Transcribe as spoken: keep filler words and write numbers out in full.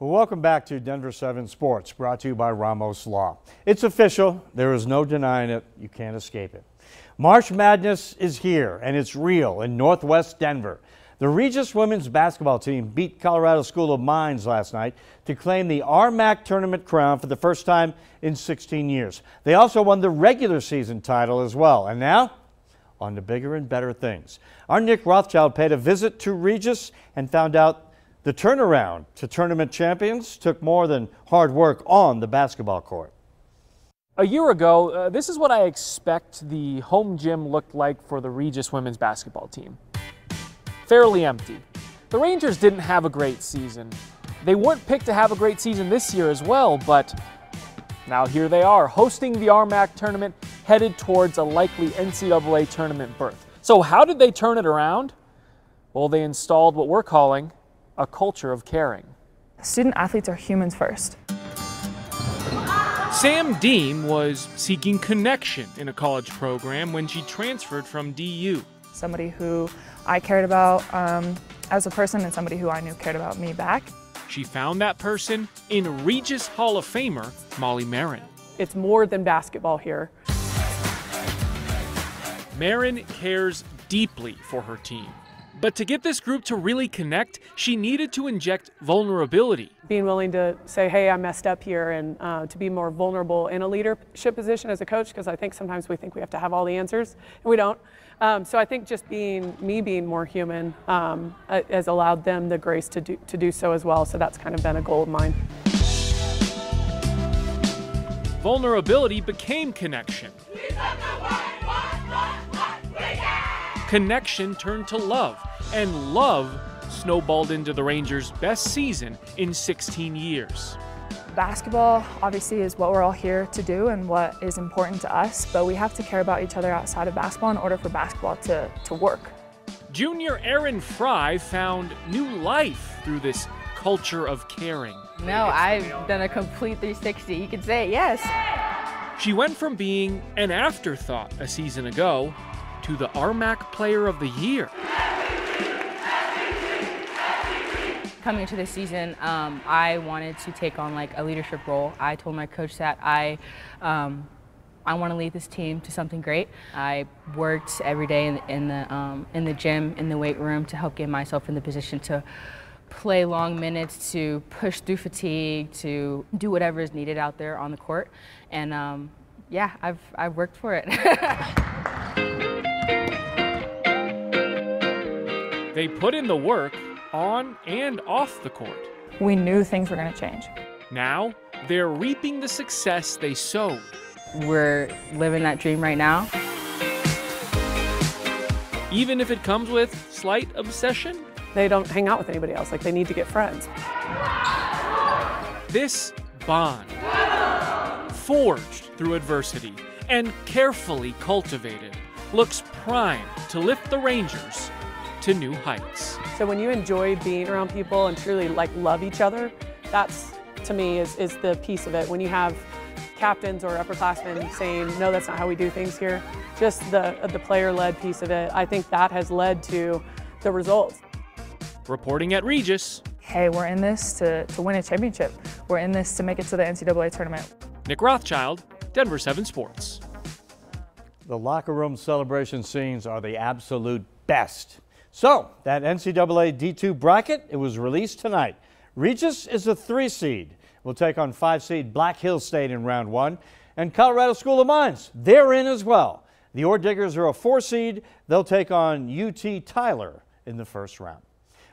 Well, welcome back to Denver seven Sports, brought to you by Ramos Law. It's official. There is no denying it. You can't escape it. March Madness is here, and it's real in Northwest Denver. The Regis women's basketball team beat Colorado School of Mines last night to claim the R M A C tournament crown for the first time in sixteen years. They also won the regular season title as well. And now, on to bigger and better things. Our Nick Rothschild paid a visit to Regis and found out the turnaround to tournament champions took more than hard work on the basketball court. A year ago, uh, this is what I expect the home gym looked like for the Regis women's basketball team. Fairly empty. The Rangers didn't have a great season. They weren't picked to have a great season this year as well, but now here they are, hosting the R M A C tournament, headed towards a likely N C double A tournament berth. So how did they turn it around? Well, they installed what we're calling a culture of caring. Student athletes are humans first. Sam Deem was seeking connection in a college program when she transferred from D U. Somebody who I cared about um, as a person and somebody who I knew cared about me back. She found that person in Regis Hall of Famer, Molly Marin. It's more than basketball here. Marin cares deeply for her team. But to get this group to really connect, she needed to inject vulnerability. Being willing to say, hey, I messed up here, and uh, to be more vulnerable in a leadership position as a coach, because I think sometimes we think we have to have all the answers, and we don't. Um, so I think just being, me being more human um, has allowed them the grace to do, to do so as well, so that's kind of been a goal of mine. Vulnerability became connection. Connection turned to love, and love snowballed into the Rangers' best season in sixteen years. Basketball obviously is what we're all here to do and what is important to us, but we have to care about each other outside of basketball in order for basketball to, to work. Junior Erin Fry found new life through this culture of caring. No, I've done a complete three sixty. You could say yes. She went from being an afterthought a season ago to the R M A C Player of the Year. Coming into this season, um, I wanted to take on like a leadership role. I told my coach that I, um, I want to lead this team to something great. I worked every day in, in the um, in the gym, in the weight room, to help get myself in the position to play long minutes, to push through fatigue, to do whatever is needed out there on the court. And um, yeah, I've I've worked for it. They put in the work on and off the court. We knew things were going to change. Now, they're reaping the success they sowed. We're living that dream right now. Even if it comes with slight obsession? They don't hang out with anybody else. Like, they need to get friends. This bond, forged through adversity and carefully cultivated, looks primed to lift the Rangers to new heights. So when you enjoy being around people and truly like love each other, that's, to me, is, is the piece of it. When you have captains or upperclassmen saying, no, that's not how we do things here, just the, the player-led piece of it, I think that has led to the results. Reporting at Regis. Hey, we're in this to, to win a championship. We're in this to make it to the N C double A tournament. Nick Rothschild, Denver seven Sports. The locker room celebration scenes are the absolute best. So, that N C double A D two bracket, it was released tonight. Regis is a three seed. We'll take on five seed Black Hills State in round one. And Colorado School of Mines, they're in as well. The Ore Diggers are a four seed. They'll take on U T Tyler in the first round.